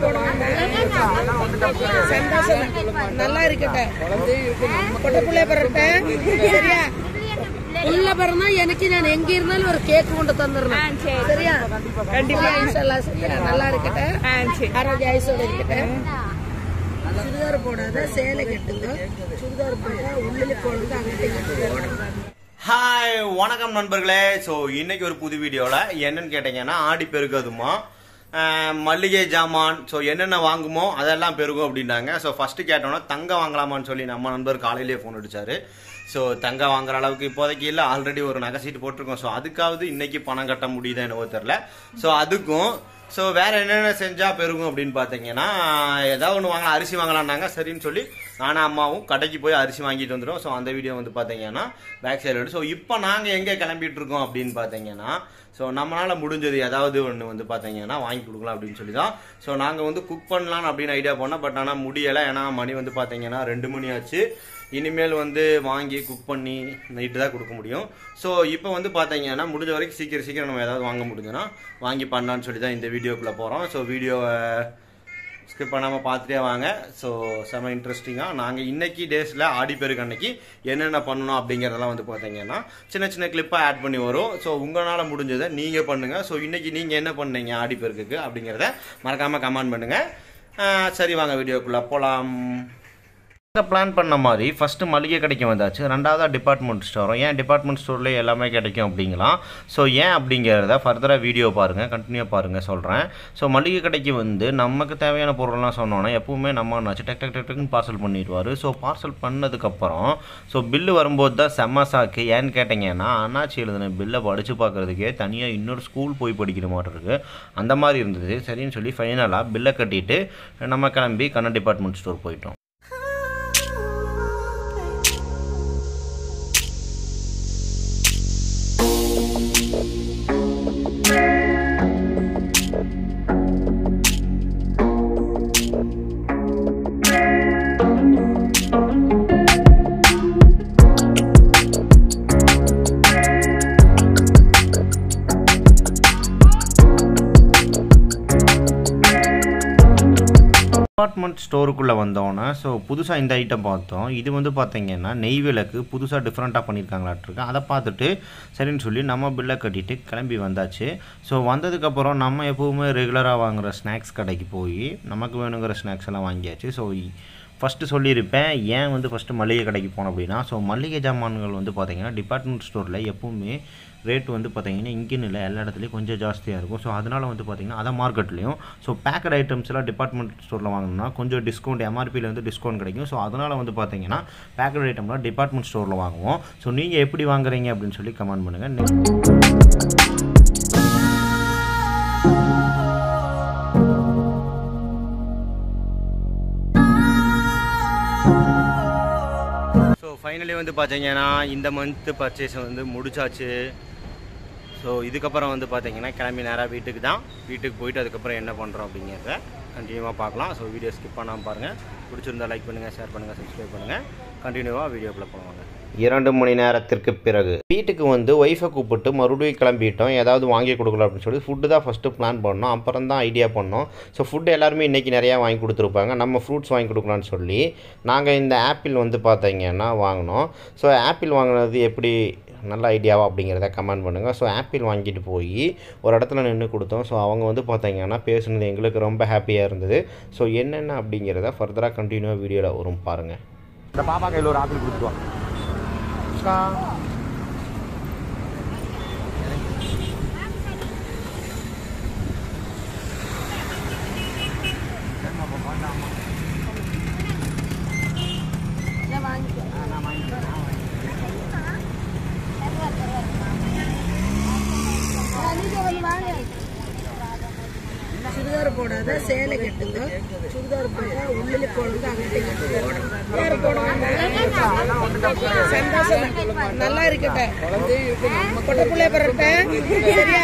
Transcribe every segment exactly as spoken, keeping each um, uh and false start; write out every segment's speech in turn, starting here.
Send உள்ள பர்னா எனக்கு நான் எங்க இருந்தாலும் ஒரு கேக் கொண்டு தந்துறேன் சரியா கண்டிப்பா இன்ஷாஅல்லாஹ் சரியா நல்லா இருக்கட்டே ஆரோக்கிய ஐசோட இருக்கட்டே சுடிதார் போடாத சேலை கட்டுங்க சுடிதார் போட்டா உள்ளுல போறது அங்கட்டே போடுங்க ஹாய் வணக்கம் நண்பர்களே சோ இன்னைக்கு ஒரு புது வீடியோல என்னன்னு கேட்டீங்கன்னா ஆடி பெருகதுமா மல்லிகை ஜாமான் சோ என்னென்ன வாங்குமோ அதெல்லாம் பெருகும் அப்படிண்டாங்க சோ ஃபர்ஸ்ட் கேட்டோம்னா தங்க வாங்கலாமான்னு சொல்லி நம்ம நண்பர் காலையிலேயே ஃபோன் அடிச்சாரு சோ தங்க வாங்குற அளவுக்கு இப்போதைக்கு இல்ல ஆல்ரெடி ஒரு நகை சீட்டு போட்டுருக்கோம் சோ அதுக்காவது இன்னைக்கு பணம் கட்ட முடியுதா என்னவோ தெரியல சோ அதுக்கும் சோ வேற என்னென்ன செஞ்சா பெருகும் அப்படின்னு பாத்தீங்கன்னா ஏதாவது ஒன்று வாங்கலாம் அரிசி வாங்கலாம்னாங்க சரின்னு சொல்லி நானும் அம்மாவும் கடைக்கு போய் அரிசி வாங்கிட்டு வந்துடும் ஸோ அந்த வீடியோ வந்து பார்த்தீங்கன்னா பேக் சைடு ஸோ இப்போ நாங்கள் எங்கே கிளம்பிட்டு இருக்கோம் அப்படின்னு பார்த்தீங்கன்னா ஸோ நம்மளால் முடிஞ்சது ஏதாவது ஒன்று வந்து பார்த்தீங்கன்னா வாங்கி கொடுக்கலாம் அப்படின்னு சொல்லி தான் ஸோ நாங்கள் வந்து குக் பண்ணலான்னு அப்படின்னு ஐடியா பண்ணோம் பட் ஆனால் முடியலை ஏன்னா மணி வந்து பார்த்தீங்கன்னா ரெண்டு மணி ஆச்சு இனிமேல் வந்து வாங்கி குக் பண்ணி நைட்டு தான் கொடுக்க முடியும் ஸோ இப்போ வந்து பார்த்தீங்கன்னா முடிஞ்ச வரைக்கும் சீக்கிரம் சீக்கிரம் நம்ம ஏதாவது வாங்க முடிஞ்சுன்னா வாங்கி பண்ணலான்னு சொல்லி தான் இந்த வீடியோக்குள்ளே போகிறோம் ஸோ வீடியோவை ஸ்கிப் பண்ணாமல் பார்த்துட்டே வாங்க ஸோ செம இன்ட்ரெஸ்டிங்காக நாங்கள் இன்றைக்கி டேஸில் ஆடிப்பெருக்கு அன்னைக்கு என்னென்ன பண்ணணும் அப்படிங்கிறதெல்லாம் வந்து பார்த்தீங்கன்னா சின்ன சின்ன கிளிப்பாக ஆட் பண்ணி வரும் ஸோ உங்களால் முடிஞ்சதை நீங்கள் பண்ணுங்கள் ஸோ இன்றைக்கி நீங்கள் என்ன பண்ணீங்க ஆடிப்பெருக்குக்கு அப்படிங்கிறத மறக்காமல் கமெண்ட் பண்ணுங்கள் சரி வாங்க வீடியோக்குள்ளே போகலாம் பிளான் பண்ண மாதிரி ஃபஸ்ட்டு மளிகை கடைக்கு வந்தாச்சு ரெண்டாவதாக டிபார்ட்மெண்ட் ஸ்டோரும் ஏன் டிபார்ட்மெண்ட் ஸ்டோர்லேயே எல்லாமே கிடைக்கும் அப்படிங்களாம் ஸோ ஏன் அப்படிங்கிறத ஃபர்தராக வீடியோ பாருங்கள் கண்டினியூவாக பாருங்கள் சொல்கிறேன் ஸோ மளிகை கடைக்கு வந்து நமக்கு தேவையான பொருள்லாம் சொன்னோன்னா எப்பவுமே நம்ம என்னாச்சு டக் டக் டக்குன்னு பார்சல் பண்ணிடுவார் ஸோ பார்சல் பண்ணதுக்கப்புறம் ஸோ பில்லு வரும்போது தான் செம்ம சாக்கு ஏன்னு கேட்டிங்கன்னா அண்ணாச்சி எழுதின பில்லை படித்து பார்க்குறதுக்கே தனியாக இன்னொரு ஸ்கூல் போய் படிக்கிற மாதிரி இருக்குது அந்த மாதிரி இருந்தது சரின்னு சொல்லி ஃபைனலாக பில்லை கட்டிட்டு நம்ம கிளம்பி கண்ணா டிபார்ட்மெண்ட் ஸ்டோர் போயிட்டோம் டிபார்ட்மெண்ட் ஸ்டோருக்குள்ளே வந்தோன்னே ஸோ புதுசாக இந்த ஐட்டம் பார்த்தோம் இது வந்து பார்த்தீங்கன்னா நெய் விளக்கு புதுசாக டிஃப்ரெண்ட்டாக பண்ணியிருக்காங்களாட்டிருக்கு அதை பார்த்துட்டு சரின்னு சொல்லி நம்ம பில்லை கட்டிட்டு கிளம்பி வந்தாச்சு ஸோ வந்ததுக்கப்புறம் நம்ம எப்போவுமே ரெகுலராக வாங்குகிற ஸ்நாக்ஸ் கடைக்கு போய் நமக்கு வேணுங்கிற ஸ்நாக்ஸ் எல்லாம் வாங்கியாச்சு ஸோ ஃபஸ்ட்டு சொல்லியிருப்பேன் ஏன் வந்து ஃபஸ்ட்டு மளிகை கடைக்கு போனோம் அப்படின்னா ஸோ மளிகை ஜாமான்கள் வந்து பார்த்திங்கன்னா டிபார்ட்மெண்ட் ஸ்டோரில் எப்போவுமே ரேட் வந்து பார்த்திங்கன்னா இங்கேன்னு இல்லை எல்லா இடத்துலையும் கொஞ்சம் ஜாஸ்தியாக இருக்கும் ஸோ அதனால் வந்து பார்த்திங்கன்னா அதை மார்க்கெட்லேயும் ஸோ பேக்கட் ஐட்டம்ஸ்லாம் டிபார்ட்மெண்ட் ஸ்டோரில் வாங்கினோம்னா கொஞ்சம் டிஸ்கவுண்ட் எம்ஆர்பியில் வந்து டிஸ்கவுண்ட் கிடைக்கும் ஸோ அதனால் வந்து பார்த்திங்கன்னா பேக்கட் ஐட்டம்லாம் டிபார்ட்மெண்ட் ஸ்டோரில் வாங்குவோம் ஸோ நீங்கள் எப்படி வாங்குறீங்க அப்படின்னு சொல்லி கமெண்ட் பண்ணுங்கள் ஃபைனலி வந்து பார்த்தீங்கன்னா இந்த மந்த்து பர்ச்சேஸ் வந்து முடிச்சாச்சு ஸோ இதுக்கப்புறம் வந்து பார்த்தீங்கன்னா கிளம்பி நேராக வீட்டுக்கு தான் வீட்டுக்கு போயிட்டு அதுக்கப்புறம் என்ன பண்ணுறோம் அப்படிங்கிறத கண்டினியூவாக பார்க்கலாம் ஸோ வீடியோ ஸ்கிப் பண்ணாமல் பாருங்கள் பிடிச்சிருந்தால் லைக் பண்ணுங்கள் ஷேர் பண்ணுங்கள் சப்ஸ்கிரைப் பண்ணுங்கள் கண்டினியூவாக வீடியோக்குள்ளே போவாங்க இரண்டு மணி நேரத்திற்கு பிறகு வீட்டுக்கு வந்து ஒய்ஃபை கூப்பிட்டு மறுபடியும் கிளம்பிட்டோம் ஏதாவது வாங்கி கொடுக்கலாம் அப்படின்னு சொல்லி ஃபுட்டு தான் ஃபஸ்ட்டு பிளான் பண்ணோம் அப்புறம் தான் ஐடியா பண்ணோம் ஸோ ஃபுட்டு எல்லாருமே இன்றைக்கி நிறையா வாங்கி கொடுத்துருப்பாங்க நம்ம ஃப்ரூட்ஸ் வாங்கி கொடுக்கலான்னு சொல்லி நாங்கள் இந்த ஆப்பிள் வந்து பார்த்தீங்கன்னா வாங்கினோம் ஸோ ஆப்பிள் வாங்கினது எப்படி நல்ல ஐடியாவா அப்படிங்கிறத கமெண்ட் பண்ணுங்கள் ஸோ ஆப்பிள் வாங்கிட்டு போய் ஒரு இடத்துல நின்று கொடுத்தோம் ஸோ அவங்க வந்து பார்த்தீங்கன்னா பேசுனது எங்களுக்கு ரொம்ப ஹாப்பியாக இருந்தது ஸோ என்னென்ன அப்படிங்கிறத ஃபர்தராக கண்டினியூவாக வீடியோவில் வரும் பாருங்கள் இந்த பாப்பா கையில் ஒரு ஆப்பிள் கொடுத்துருவான் சுடிதார் போடாத சேலை கட்டுங்க சுடிதார் போட்டா உள்ளுல போறது அங்கட்டே போடுங்க சந்தோஷமா நல்லா இருக்கட்டே கொட்டப்புள்ளே பரட்டே சரியா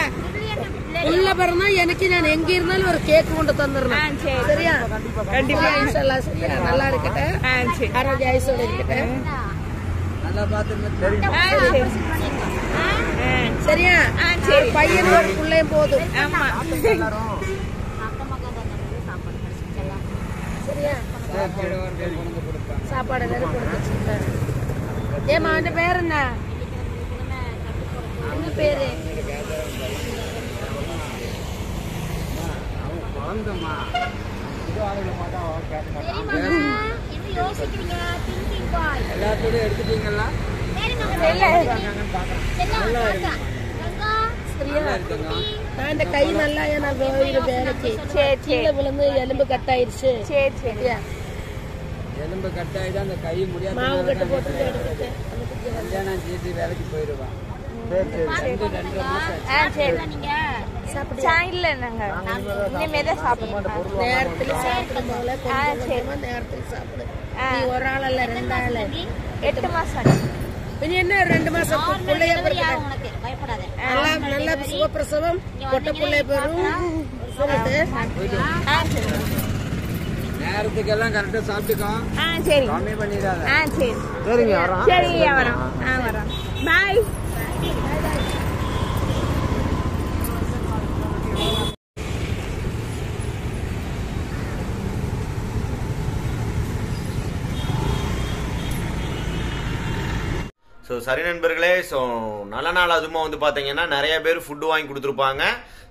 உள்ள பரனா எனக்கு நான் எங்க இருந்தாலும் ஒரு கேக் கொண்டு தந்துறேன் சரியா கண்டிப்பா இன்ஷாஅல்லாஹ் சரியா நல்லா இருக்கட்டே ஆரோக்கிய ஐசோட இருக்கட்டே நல்லா பாத்துங்க சரிங்க சரியா பையனும் புள்ளையும் போதும் ஆமா சாப்பாடு எல்லாரும் கொடுத்துட்டாங்க. ஏமா அந்த பேர் என்ன? அந்த பேரு வாங்கம்மா. இது ஆளுங்க மாட்டா கேட்கறாங்க. இது யோசிக்கிறீங்க திங்கிங் பாய். எல்லாரும் எடுத்துட்டீங்களா? இல்ல நல்லா இருக்கா? கங்கா சரியா இருக்கா? அந்த கை நல்லா நான் வேற பேருக்கு. சரி சரி. இந்த விலங்கு எலும்பு கட் ஆயிருச்சு. சரி சரியா. எலும்பு கட் ஆயிடுச்சு அந்த கை முடியாது. மாவு கட்ட போட்டு எடுத்துட்டு. நான் ஜீதி வேலைக்கு போயிடுவேன். நேரத்துக்கெல்லாம் கரெக்டா சாப்பிட்டுக்கோ. ஸோ சரி நண்பர்களே, ஸோ நல்ல நாள் அதுமா வந்து பார்த்தீங்கன்னா நிறைய பேர் ஃபுட்டு வாங்கி கொடுத்துருப்பாங்க.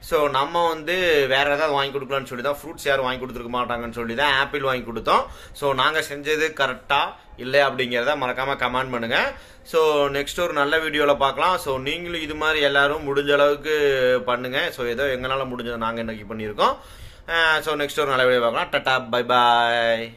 ஸோ நம்ம வந்து வேறு ஏதாவது வாங்கி கொடுக்கலான்னு சொல்லி தான் ஃப்ரூட்ஸ் யாரும் வாங்கி கொடுத்துருக்க மாட்டாங்கன்னு சொல்லி தான் ஆப்பிள் வாங்கி கொடுத்தோம். ஸோ நாங்கள் செஞ்சது கரெக்டாக இல்லை அப்படிங்கிறத மறக்காமல் கமெண்ட் பண்ணுங்கள். ஸோ நெக்ஸ்ட் ஒரு நல்ல வீடியோவில் பார்க்கலாம். ஸோ நீங்களும் இது மாதிரி எல்லோரும் முடிஞ்ச அளவுக்கு பண்ணுங்கள். ஸோ ஏதோ எங்களால் முடிஞ்சதை நாங்கள் இன்னைக்கு பண்ணியிருக்கோம். ஸோ நெக்ஸ்ட் ஒரு நல்ல வீடியோ பார்க்கலாம். டட்டா பை பாய்.